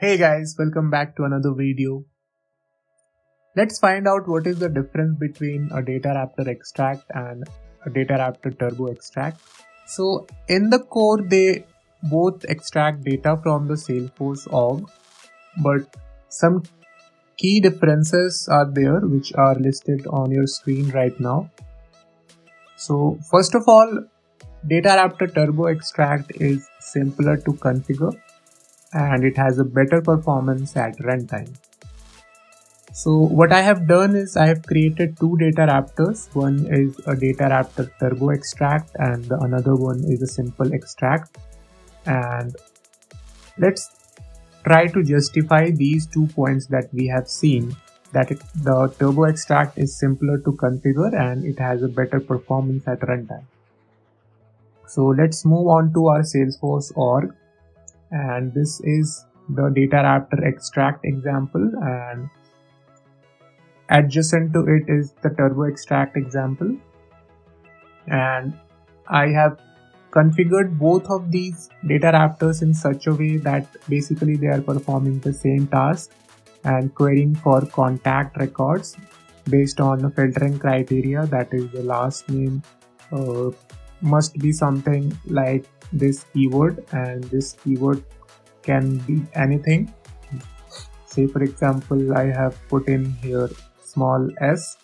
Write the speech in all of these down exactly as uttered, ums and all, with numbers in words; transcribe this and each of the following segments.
Hey guys, welcome back to another video. Let's find out what is the difference between a DataRaptor Extract and a DataRaptor Turbo Extract. So in the core, they both extract data from the Salesforce org, but some key differences are there which are listed on your screen right now. So first of all, DataRaptor Turbo Extract is simpler to configure, and it has a better performance at runtime. So what I have done is I have created two DataRaptors. One is a DataRaptor Turbo Extract and the another one is a simple extract. And let's try to justify these two points that we have seen, that it, the Turbo Extract is simpler to configure and it has a better performance at runtime. So let's move on to our Salesforce org. And this is the DataRaptor Extract example, and adjacent to it is the Turbo Extract example. And I have configured both of these DataRaptors in such a way that basically they are performing the same task and querying for contact records based on the filtering criteria, that is the last name uh, must be something like this keyword, and this keyword can be anything. Say for example, I have put in here small s,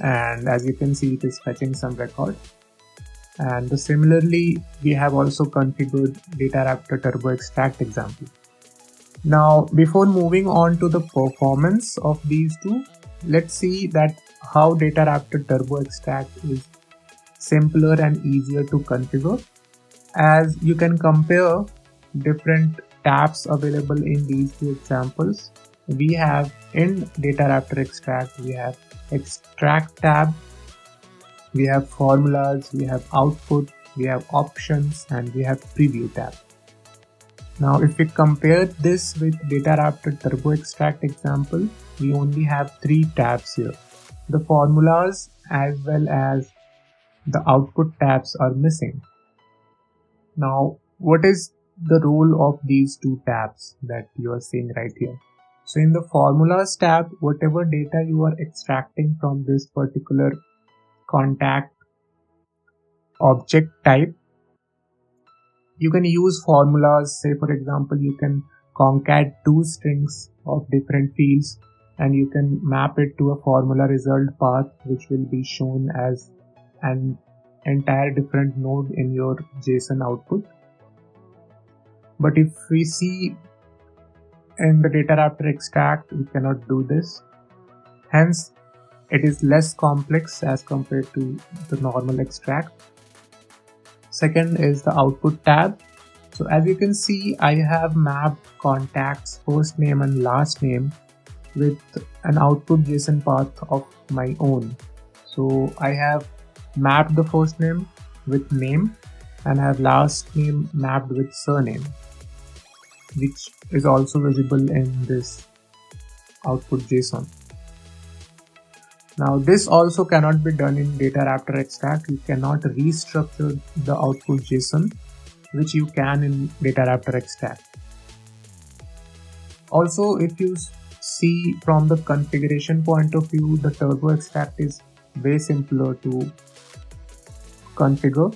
and as you can see it is fetching some record. And similarly we have also configured DataRaptor Turbo Extract example. Now before moving on to the performance of these two, let's see that how DataRaptor Turbo Extract is simpler and easier to configure, as you can compare different tabs available in these two examples. We have in DataRaptor Extract, we have Extract tab, we have Formulas, we have Output, we have Options, and we have Preview tab. Now if we compare this with DataRaptor Turbo Extract example, we only have three tabs here. The Formulas as well as the Output tabs are missing. Now what is the role of these two tabs that you are seeing right here? So in the Formulas tab, whatever data you are extracting from this particular contact object type, you can use formulas. Say for example, you can concat two strings of different fields and you can map it to a formula result path which will be shown as an entire different node in your JSON output. But if we see in the DataRaptor Extract, we cannot do this. Hence, it is less complex as compared to the normal extract. Second is the Output tab. So as you can see, I have mapped contacts first name and last name with an output JSON path of my own. So I have mapped the first name with name and have last name mapped with surname, which is also visible in this output JSON. Now this also cannot be done in DataRaptor Extract. You cannot restructure the output JSON, which you can in DataRaptor Extract. Also, if you see from the configuration point of view, the Turbo Extract is way simpler to configure.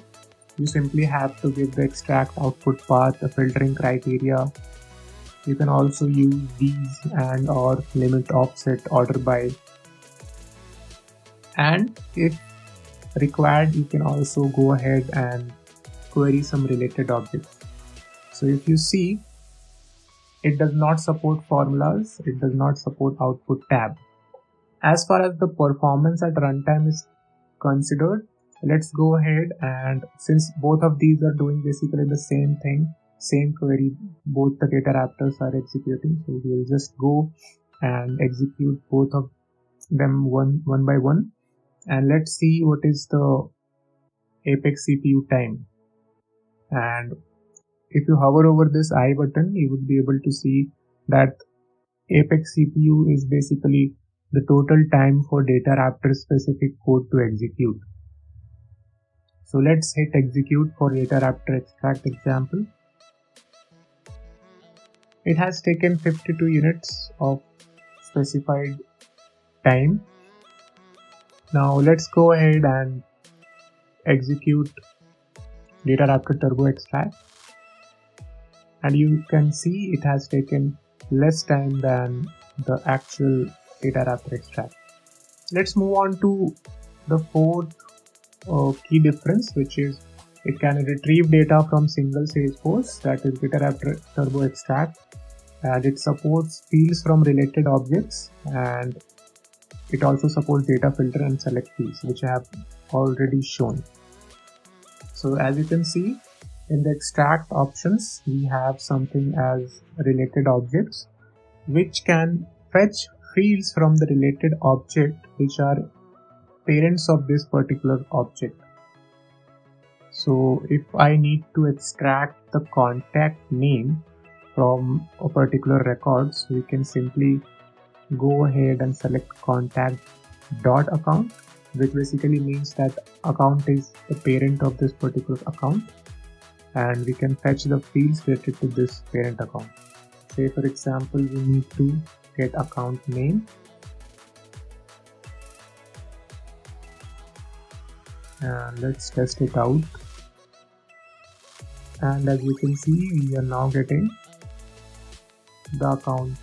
You simply have to give the extract output path, the filtering criteria. You can also use these and or limit, offset, order by, and if required you can also go ahead and query some related objects. So if you see, it does not support formulas, it does not support output tab. As far as the performance at runtime is considered, let's go ahead, and since both of these are doing basically the same thing, same query, both the DataRaptors are executing, so we will just go and execute both of them one, one by one, and let's see what is the Apex C P U time. And if you hover over this I button, you would be able to see that Apex C P U is basically the total time for DataRaptor specific code to execute. So let's hit execute for DataRaptor Extract example. It has taken fifty-two units of specified time. Now let's go ahead and execute DataRaptor Turbo Extract, and you can see it has taken less time than the actual DataRaptor Extract. Let's move on to the fourth uh, key difference, which is it can retrieve data from single Salesforce, that is DataRaptor Turbo Extract, and it supports fields from related objects, and it also supports data filter and select fields, which I have already shown. So as you can see, in the extract options, we have something as related objects, which can fetch fields from the related object, which are parents of this particular object. So if I need to extract the contact name from a particular records, we can simply go ahead and select contact dot account, which basically means that account is the parent of this particular account, and we can fetch the fields related to this parent account. Say for example, we need to get account name, and let's test it out. And as you can see, we are now getting the account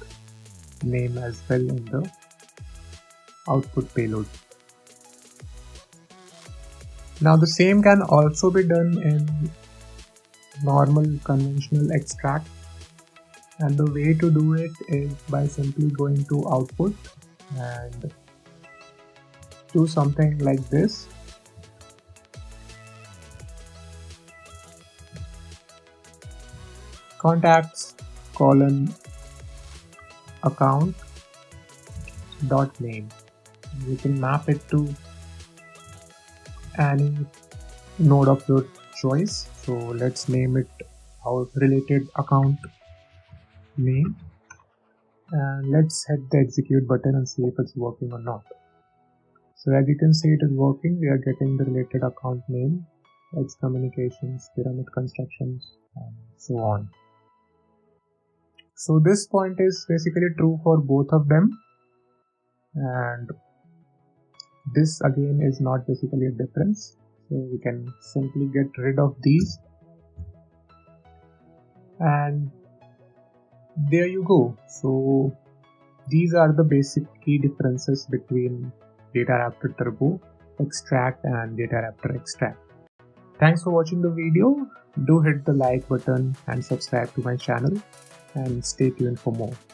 name as well in the output payload. Now the same can also be done in normal conventional extract, and the way to do it is by simply going to output and do something like this. Contacts colon account dot name. You can map it to any node of your choice. So let's name it our related account name, and let's hit the execute button and see if it's working or not. So as you can see, it is working. We are getting the related account name, its communications, pyramid constructions, and so on. So this point is basically true for both of them, and this again is not basically a difference. So we can simply get rid of these, and there you go. So these are the basic key differences between DataRaptor Turbo Extract and DataRaptor Extract. Thanks for watching the video. Do hit the like button and subscribe to my channel, and stay tuned for more.